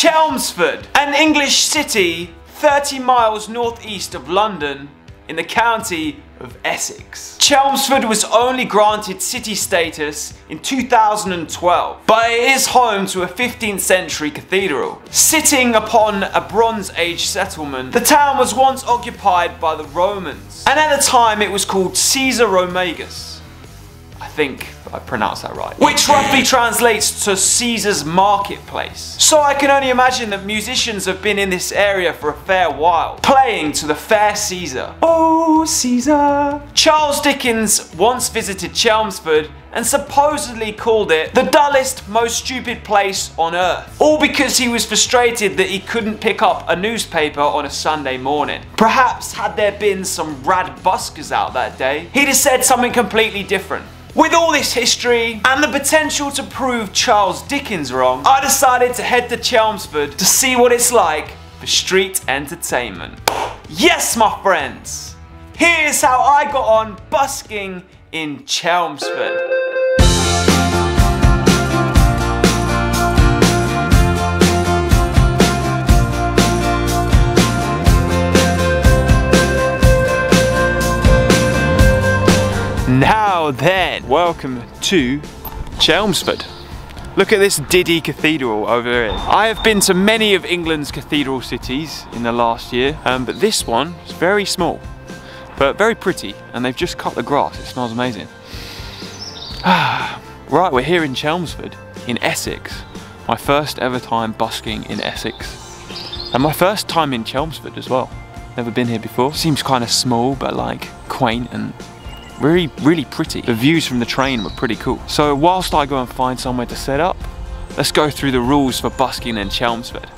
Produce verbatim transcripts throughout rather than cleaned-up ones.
Chelmsford, an English city thirty miles northeast of London in the county of Essex. Chelmsford was only granted city status in two thousand twelve, but it is home to a fifteenth century cathedral. Sitting upon a Bronze Age settlement, the town was once occupied by the Romans, and at the time it was called Caesaromagus. I think I pronounced that right. Which roughly translates to Caesar's marketplace. So I can only imagine that musicians have been in this area for a fair while, playing to the fair Caesar. Oh, Caesar! Charles Dickens once visited Chelmsford and supposedly called it the dullest, most stupid place on earth. All because he was frustrated that he couldn't pick up a newspaper on a Sunday morning. Perhaps had there been some rad buskers out that day, he'd have said something completely different. With all this history and the potential to prove Charles Dickens wrong, I decided to head to Chelmsford to see what it's like for street entertainment. Yes, my friends, here's how I got on busking in Chelmsford. Now then, welcome to Chelmsford. Look at this diddy cathedral over here. I have been to many of England's cathedral cities in the last year, um, but this one is very small, but very pretty, and they've just cut the grass. It smells amazing. Right, we're here in Chelmsford, in Essex. My first ever time busking in Essex, and my first time in Chelmsford as well. Never been here before. Seems kind of small, but like quaint and really, really pretty. The views from the train were pretty cool. So whilst I go and find somewhere to set up, let's go through the rules for busking in Chelmsford.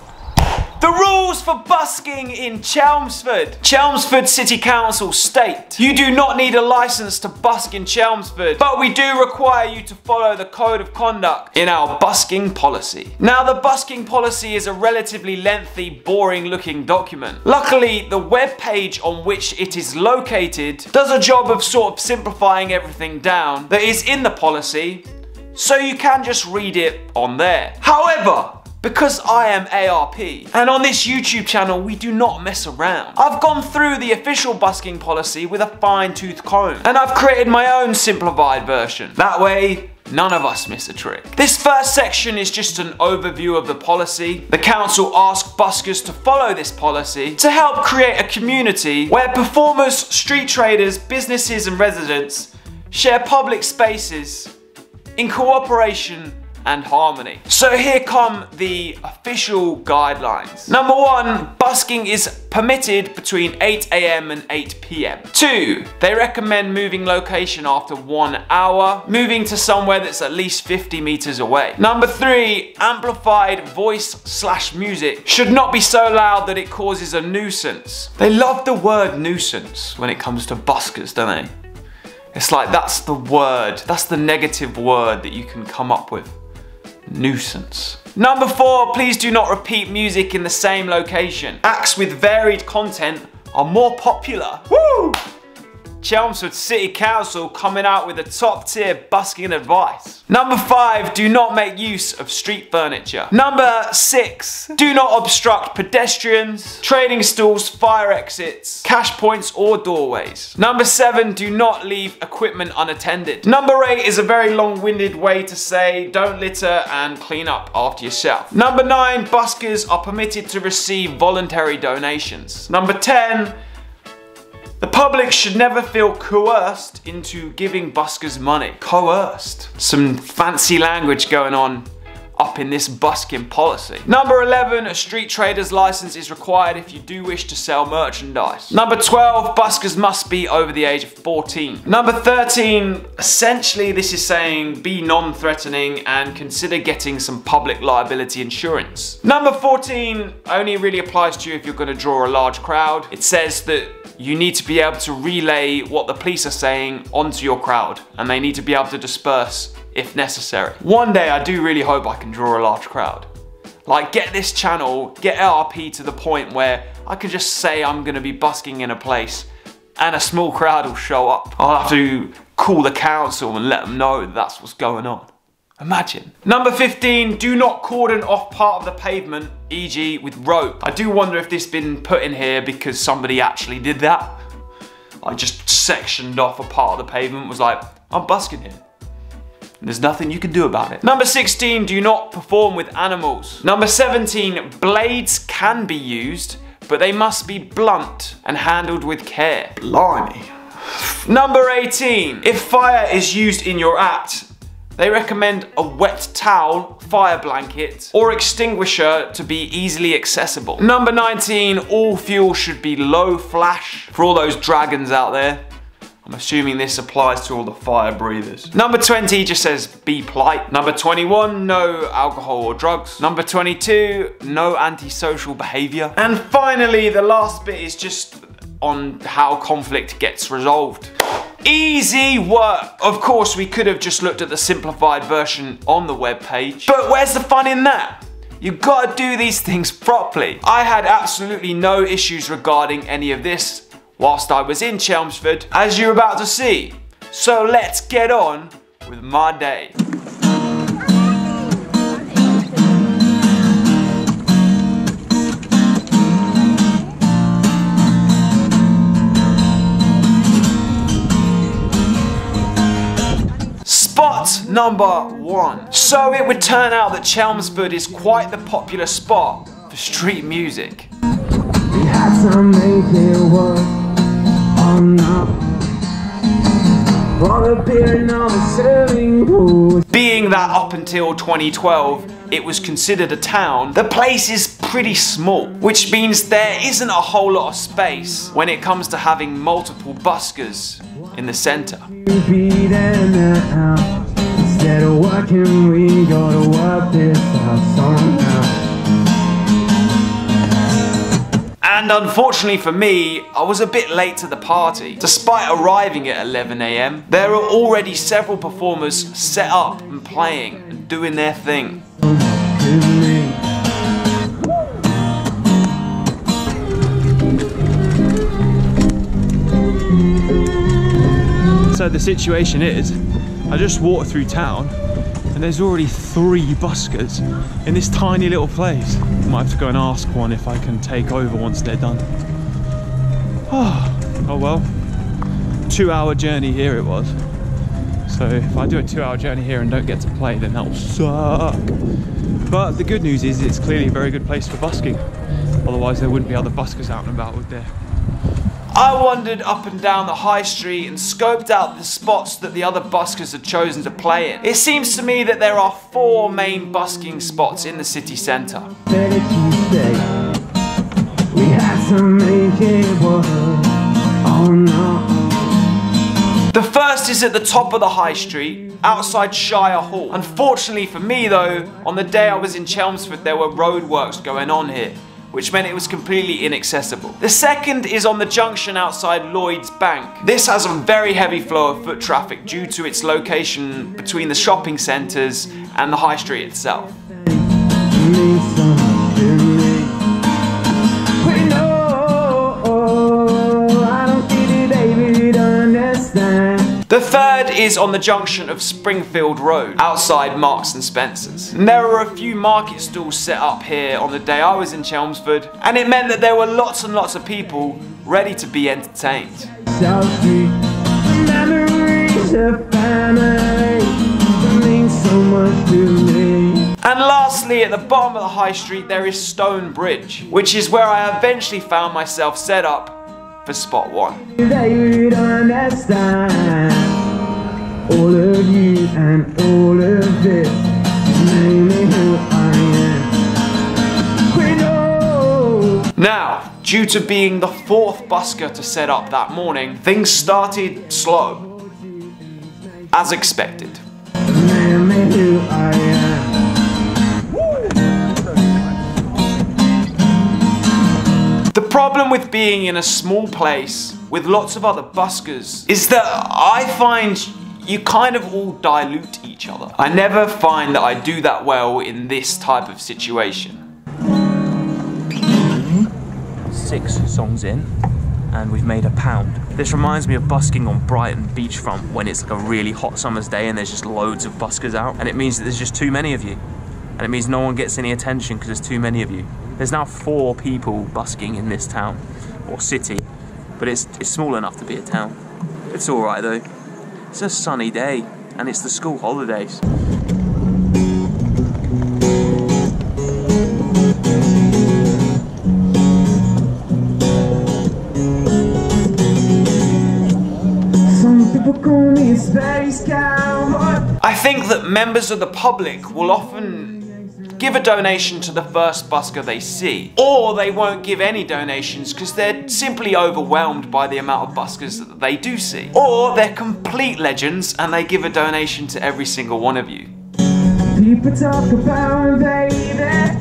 The rules for busking in Chelmsford. Chelmsford City Council state, you do not need a license to busk in Chelmsford, but we do require you to follow the code of conduct in our busking policy. Now, the busking policy is a relatively lengthy, boring looking document. Luckily, the web page on which it is located does a job of sort of simplifying everything down that is in the policy, so you can just read it on there. However, because I am A R P, and on this YouTube channel we do not mess around, I've gone through the official busking policy with a fine-tooth comb, and I've created my own simplified version. That way, none of us miss a trick. This first section is just an overview of the policy. The council asked buskers to follow this policy to help create a community where performers, street traders, businesses and residents share public spaces in cooperation and harmony. So here come the official guidelines. Number one, busking is permitted between eight A M and eight P M. Two, they recommend moving location after one hour, moving to somewhere that's at least fifty meters away. Number three, amplified voice slash music should not be so loud that it causes a nuisance. They love the word nuisance when it comes to buskers, don't they? It's like, that's the word, that's the negative word that you can come up with. Nuisance. Number four, please do not repeat music in the same location. Acts with varied content are more popular. Woo! Chelmsford City Council coming out with a top tier busking advice. Number five, do not make use of street furniture. Number six, do not obstruct pedestrians, trading stalls, fire exits, cash points or doorways. Number seven, do not leave equipment unattended. Number eight is a very long-winded way to say don't litter and clean up after yourself. Number nine, buskers are permitted to receive voluntary donations. Number ten, the public should never feel coerced into giving buskers money. Coerced. Some fancy language going on up in this busking policy. Number eleven, a street trader's license is required if you do wish to sell merchandise. Number twelve, buskers must be over the age of fourteen. Number thirteen, essentially this is saying be non-threatening and consider getting some public liability insurance. Number fourteen only really applies to you if you're going to draw a large crowd. It says that you need to be able to relay what the police are saying onto your crowd, and they need to be able to disperse if necessary. One day I do really hope I can draw a large crowd. Like, get this channel, get A R P to the point where I can just say I'm gonna be busking in a place and a small crowd will show up. I'll have to call the council and let them know that's what's going on. Imagine. Number fifteen, do not cordon off part of the pavement, for example with rope. I do wonder if this has been put in here because somebody actually did that. I just sectioned off a part of the pavement, was like, I'm busking here. And there's nothing you can do about it. Number sixteen, do not perform with animals. Number seventeen, blades can be used, but they must be blunt and handled with care. Blimey. Number eighteen, if fire is used in your act, they recommend a wet towel, fire blanket, or extinguisher to be easily accessible. Number nineteen, all fuel should be low flash. For all those dragons out there, I'm assuming this applies to all the fire breathers. Number twenty just says be polite. Number twenty-one, no alcohol or drugs. Number twenty-two, no antisocial behavior. And finally, the last bit is just on how conflict gets resolved. Easy work. Of course, we could have just looked at the simplified version on the web page, but where's the fun in that? You've got to do these things properly. I had absolutely no issues regarding any of this whilst I was in Chelmsford, as you're about to see. So let's get on with my day. Spot number one. So it would turn out that Chelmsford is quite the popular spot for street music. We had to make it work. Being that up until twenty twelve it was considered a town, the place is pretty small, which means there isn't a whole lot of space when it comes to having multiple buskers in the centre. Instead of working, we gotta work this out somehow. And unfortunately for me, I was a bit late to the party. Despite arriving at eleven A M, there are already several performers set up and playing and doing their thing. So the situation is, I just walked through town and there's already three buskers in this tiny little place. Might have to go and ask one if I can take over once they're done. Oh, oh well, two hour journey here it was. So if I do a two hour journey here and don't get to play, then that'll suck. But the good news is it's clearly a very good place for busking. Otherwise there wouldn't be other buskers out and about, would there? I wandered up and down the high street and scoped out the spots that the other buskers had chosen to play in. It seems to me that there are four main busking spots in the city centre. The first is at the top of the high street, outside Shire Hall. Unfortunately for me though, on the day I was in Chelmsford there were roadworks going on here, which meant it was completely inaccessible. The second is on the junction outside Lloyd's Bank. This has a very heavy flow of foot traffic due to its location between the shopping centres and the high street itself. The third is on the junction of Springfield Road, outside Marks and Spencer's. And there were a few market stalls set up here on the day I was in Chelmsford, and it meant that there were lots and lots of people ready to be entertained. And lastly, at the bottom of the high street there is Stone Bridge, which is where I eventually found myself set up for spot one. Now, due to being the fourth busker to set up that morning, things started slow, as expected. The problem with being in a small place with lots of other buskers is that I find you kind of all dilute each other. I never find that I do that well in this type of situation. Six songs in, and we've made a pound. This reminds me of busking on Brighton beachfront when it's like a really hot summer's day and there's just loads of buskers out, and it means that there's just too many of you, and it means no one gets any attention because there's too many of you. There's now four people busking in this town, or city, but it's, it's small enough to be a town. It's all right though. It's a sunny day and it's the school holidays. I think that members of the public will often give a donation to the first busker they see, or they won't give any donations because they're simply overwhelmed by the amount of buskers that they do see, or they're complete legends and they give a donation to every single one of you. People talk about baby, yeah.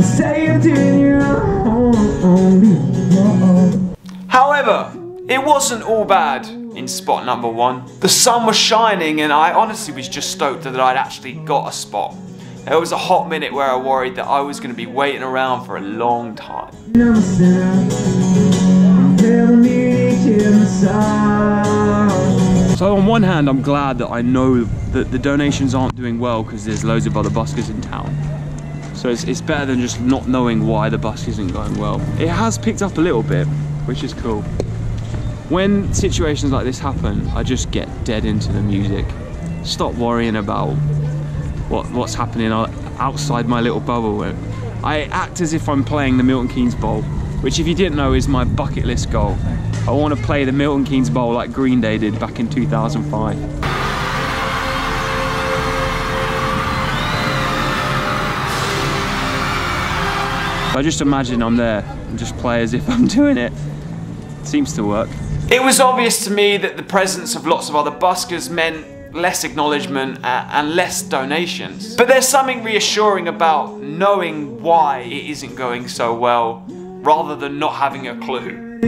Say you're doing your own. However, it wasn't all bad in spot number one. The sun was shining and I honestly was just stoked that I'd actually got a spot. There was a hot minute where I worried that I was going to be waiting around for a long time. So on one hand I'm glad that I know that the donations aren't doing well because there's loads of other buskers in town. So it's, it's better than just not knowing why the busk isn't going well. It has picked up a little bit, which is cool. When situations like this happen, I just get dead into the music. Stop worrying about what, what's happening outside my little bubble. I act as if I'm playing the Milton Keynes Bowl, which if you didn't know is my bucket list goal. I want to play the Milton Keynes Bowl like Green Day did back in two thousand five. I just imagine I'm there and just play as if I'm doing it. Seems to work. It was obvious to me that the presence of lots of other buskers meant less acknowledgement and less donations. But there's something reassuring about knowing why it isn't going so well, rather than not having a clue.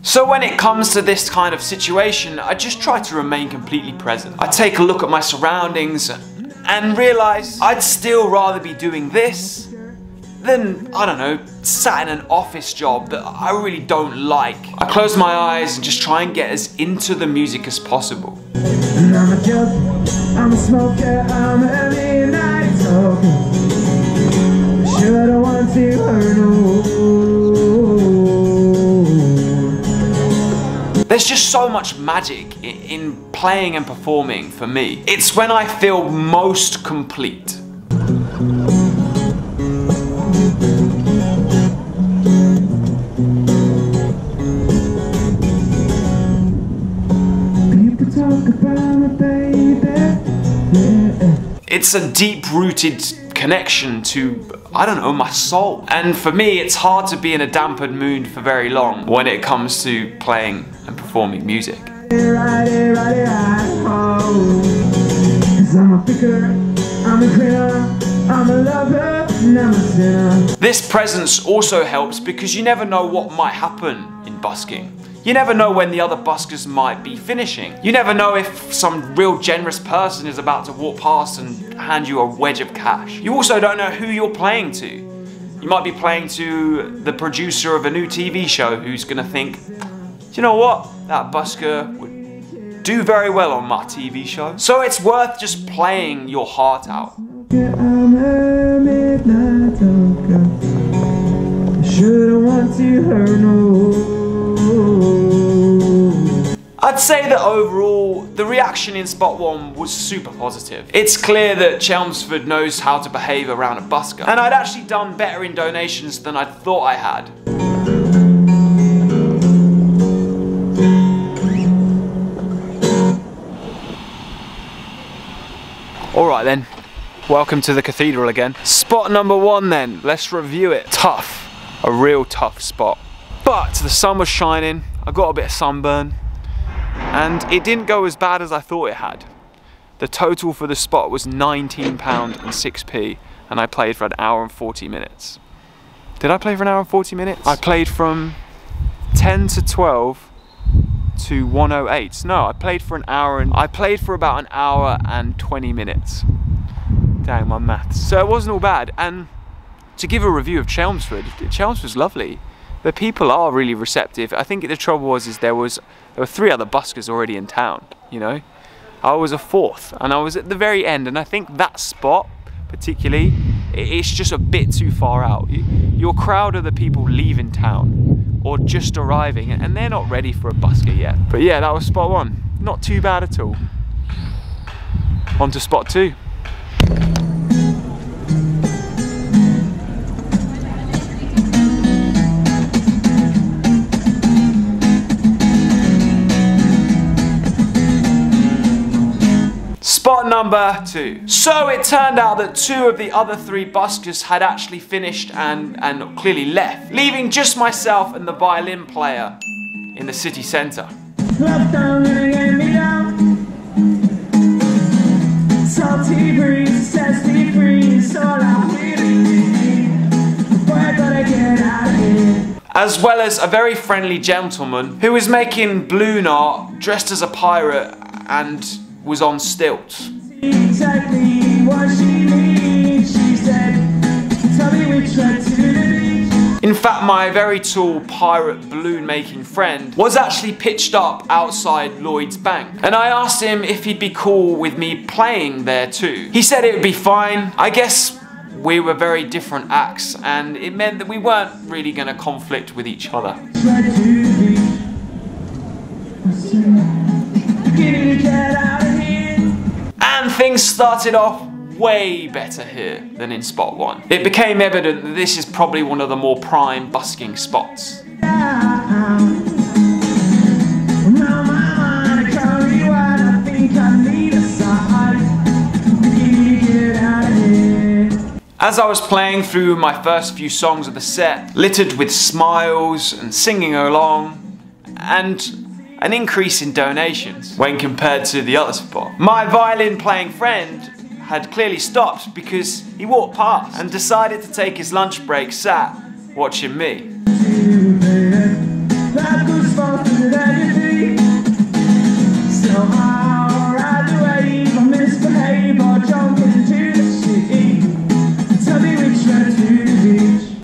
So when it comes to this kind of situation, I just try to remain completely present. I take a look at my surroundings and realise I'd still rather be doing this than, I don't know, sat in an office job that I really don't like. I close my eyes and just try and get as into the music as possible. I'm a joke, I'm a smoker, I'm a midnight talker. Should I want to earn all? There's just so much magic in, in playing and performing for me. It's when I feel most complete. People talk about my baby. Yeah. It's a deep-rooted connection to, I don't know, my soul. And for me, it's hard to be in a dampened mood for very long when it comes to playing and performing music. Righty, righty, right, oh. 'Cause I'm a picker, I'm a cleaner, I'm a lover, and I'm a sinner. This presence also helps because you never know what might happen in busking. You never know when the other buskers might be finishing. You never know if some real generous person is about to walk past and hand you a wedge of cash. You also don't know who you're playing to. You might be playing to the producer of a new T V show who's gonna think, do you know what? That busker would do very well on my T V show. So it's worth just playing your heart out. Yeah, I'm a midnight talker. I shouldn't want to hurt no. I'd say that overall, the reaction in spot one was super positive. It's clear that Chelmsford knows how to behave around a busker. And I'd actually done better in donations than I thought I had. Alright then, welcome to the cathedral again. Spot number one then, let's review it. Tough, a real tough spot. But the sun was shining, I got a bit of sunburn, and it didn't go as bad as I thought it had. The total for the spot was nineteen pounds and six p, and I played for an hour and forty minutes. Did I play for an hour and forty minutes? I played from ten to twelve. To one oh eight. No, I played for an hour and I played for about an hour and twenty minutes. down my maths. So it wasn't all bad. And to give a review of Chelmsford, Chelmsford's lovely. The people are really receptive. I think the trouble was is there was there were three other buskers already in town, you know. I was a fourth, and I was at the very end, and I think that spot particularly, it's just a bit too far out. Your crowd are the people leaving town or just arriving, and they're not ready for a busker yet. But yeah, that was spot one. Not too bad at all. On to spot two. Spot number two. So it turned out that two of the other three buskers had actually finished and, and clearly left, leaving just myself and the violin player in the city centre. As well as a very friendly gentleman who was making balloon art dressed as a pirate and was on stilts. In fact, my very tall pirate balloon making friend was actually pitched up outside Lloyd's Bank, and I asked him if he'd be cool with me playing there too. He said it would be fine. I guess we were very different acts, and it meant that we weren't really going to conflict with each other. And things started off way better here than in spot one. It became evident that this is probably one of the more prime busking spots. As I was playing through my first few songs of the set, littered with smiles and singing along, and an increase in donations when compared to the other spot. My violin playing friend had clearly stopped because he walked past and decided to take his lunch break sat watching me.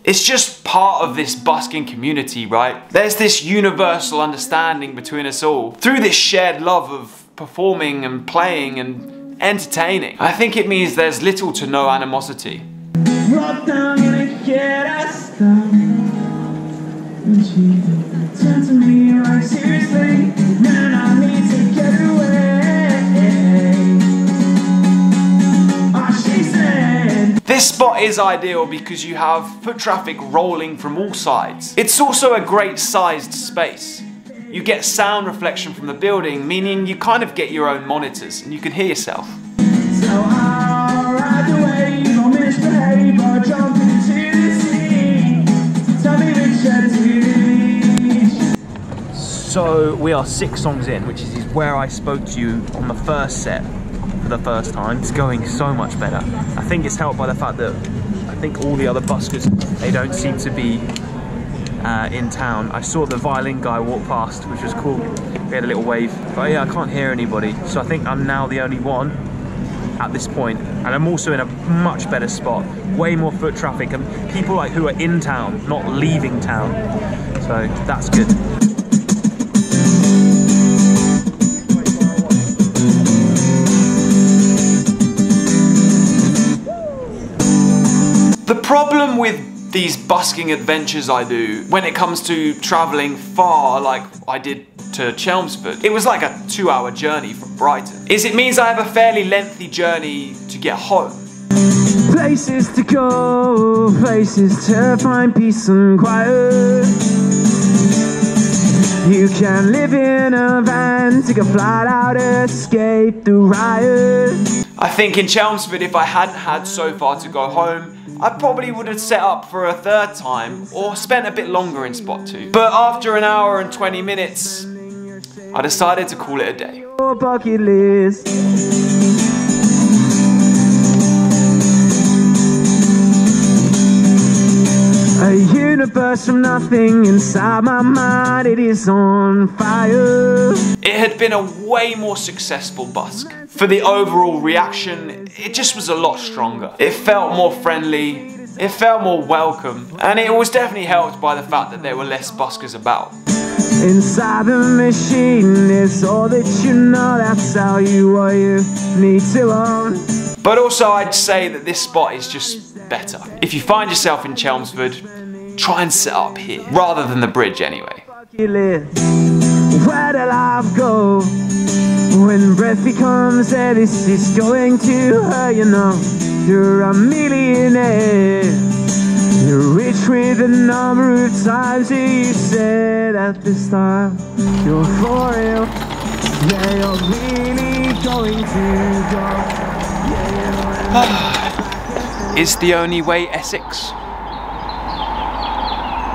It's just part of this busking community, right? There's this universal understanding between us all through this shared love of performing and playing and entertaining. I think it means there's little to no animosity. This spot is ideal because you have foot traffic rolling from all sides. It's also a great sized space. You get sound reflection from the building, meaning you kind of get your own monitors and you can hear yourself. So we are six songs in, which is where I spoke to you on the first set. For the first time, it's going so much better. I think it's helped by the fact that I think all the other buskers, they don't seem to be uh, in town. I saw the violin guy walk past, which was cool. We had a little wave, but yeah, I can't hear anybody. So I think I'm now the only one at this point, and I'm also in a much better spot. Way more foot traffic and people like who are in town, not leaving town. So that's good. The problem with these busking adventures I do, when it comes to travelling far like I did to Chelmsford, it was like a two hour journey from Brighton, is it means I have a fairly lengthy journey to get home. Places to go, places to find peace and quiet. You can live in a van, take a flight out, escape the riot. I think in Chelmsford, if I hadn't had so far to go home, I probably would have set up for a third time or spent a bit longer in spot two. But after an hour and twenty minutes, I decided to call it a day. A universe from nothing inside my mind, it is on fire. It had been a way more successful busk. For the overall reaction, it just was a lot stronger. It felt more friendly, it felt more welcome, and it was definitely helped by the fact that there were less buskers about. Inside the machine is all that you know, that's how you are, you need to own. But also I'd say that this spot is just better. If you find yourself in Chelmsford, try and set up here, rather than the bridge anyway. Where did life go? When breath becomes air, this is going to hurt, you know. You're a millionaire, you're rich with the number of times you said at this time you're for real. Yeah, you're really going to go. Yeah, is the only way Essex?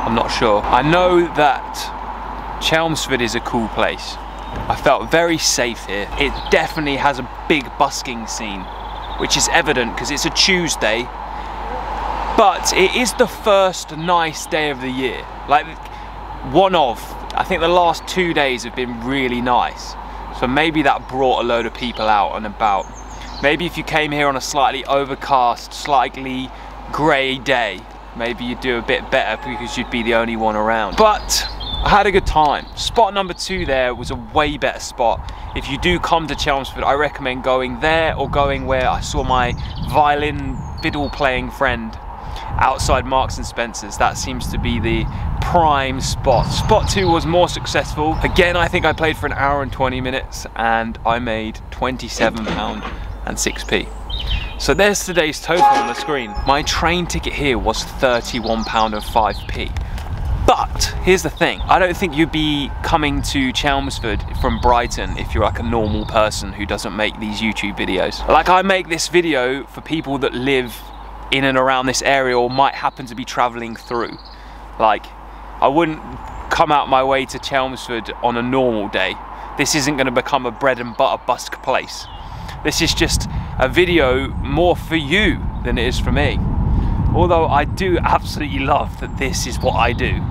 I'm not sure. I know that Chelmsford is a cool place. I felt very safe here. It definitely has a big busking scene, which is evident because it's a Tuesday, but it is the first nice day of the year. Like, one of. I think the last two days have been really nice. So maybe that brought a load of people out and about. Maybe if you came here on a slightly overcast, slightly grey day, maybe you'd do a bit better because you'd be the only one around. But I had a good time. Spot number two there was a way better spot. If you do come to Chelmsford, I recommend going there or going where I saw my violin fiddle playing friend outside Marks and Spencer's. That seems to be the prime spot. Spot two was more successful. Again, I think I played for an hour and twenty minutes and I made twenty-seven pounds and six p. So there's today's total on the screen. My train ticket here was thirty-one pounds and five p. But here's the thing, I don't think you'd be coming to Chelmsford from Brighton if you're like a normal person who doesn't make these YouTube videos. Like, I make this video for people that live in and around this area or might happen to be traveling through. Like, I wouldn't come out my way to Chelmsford on a normal day. This isn't gonna become a bread and butter busk place. This is just a video more for you than it is for me. Although I do absolutely love that this is what I do.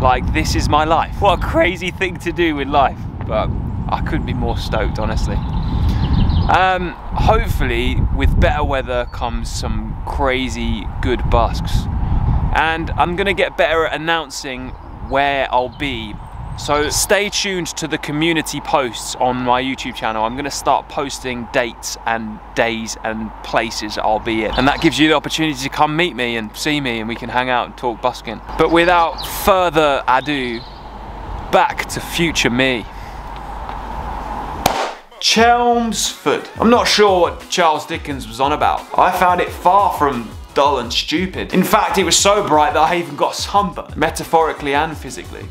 Like, this is my life. What a crazy thing to do with life, but I couldn't be more stoked, honestly. Um, hopefully, with better weather comes some crazy good busks. And I'm gonna get better at announcing where I'll be. So stay tuned to the community posts on my YouTube channel. I'm gonna start posting dates and days and places I'll be in. And that gives you the opportunity to come meet me and see me, and we can hang out and talk busking. But without further ado, back to future me. Chelmsford. I'm not sure what Charles Dickens was on about. I found it far from dull and stupid. In fact, it was so bright that I even got sunburned, metaphorically and physically.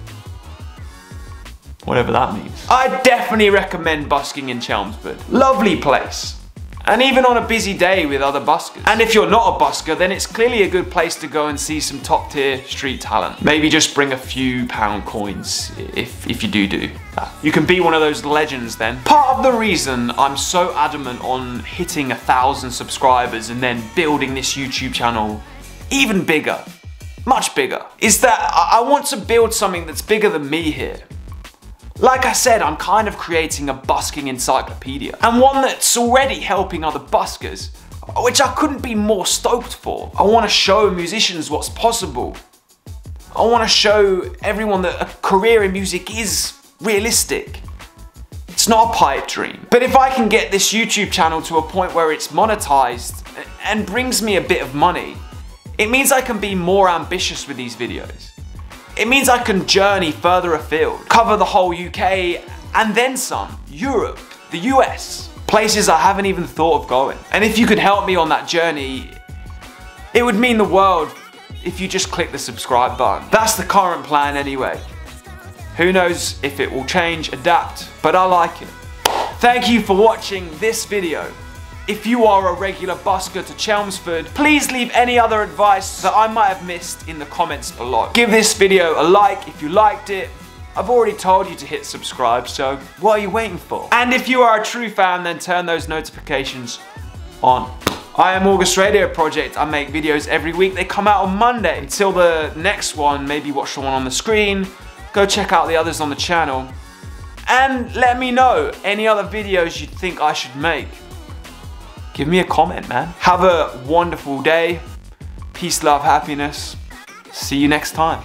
Whatever that means. I definitely recommend busking in Chelmsford. Lovely place. And even on a busy day with other buskers. And if you're not a busker, then it's clearly a good place to go and see some top tier street talent. Maybe just bring a few pound coins, if, if you do do that. You can be one of those legends then. Part of the reason I'm so adamant on hitting a thousand subscribers and then building this YouTube channel even bigger, much bigger, is that I want to build something that's bigger than me here. Like I said, I'm kind of creating a busking encyclopedia, and one that's already helping other buskers, which I couldn't be more stoked for. I want to show musicians what's possible. I want to show everyone that a career in music is realistic. It's not a pipe dream. But if I can get this YouTube channel to a point where it's monetized and brings me a bit of money, it means I can be more ambitious with these videos. It means I can journey further afield, cover the whole U K and then some, Europe, the U S, places I haven't even thought of going. And if you could help me on that journey, it would mean the world if you just click the subscribe button. That's the current plan anyway. Who knows if it will change, adapt, but I like it. Thank you for watching this video. If you are a regular busker to Chelmsford, please leave any other advice that I might have missed in the comments below. Give this video a like if you liked it. I've already told you to hit subscribe, so what are you waiting for? And if you are a true fan, then turn those notifications on. I am August Radio Project. I make videos every week. They come out on Monday. Until the next one, maybe watch the one on the screen. Go check out the others on the channel. And let me know any other videos you think I should make. Give me a comment, man. Have a wonderful day. Peace, love, happiness. See you next time.